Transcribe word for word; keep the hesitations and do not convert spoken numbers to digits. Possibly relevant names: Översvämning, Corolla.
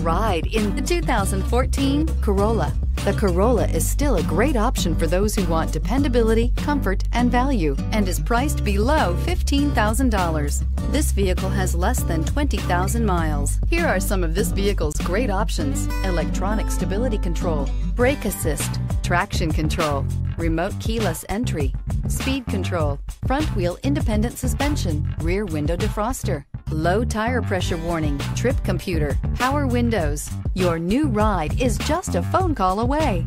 Ride in the two thousand fourteen Corolla. The Corolla is still a great option for those who want dependability, comfort, and value, and is priced below fifteen thousand dollars. This vehicle has less than twenty thousand miles. Here are some of this vehicle's great options: electronic stability control, brake assist, traction control, remote keyless entry, speed control, front wheel independent suspension, rear window defroster, low tire pressure warning, trip computer, power windows. Your new ride is just a phone call away.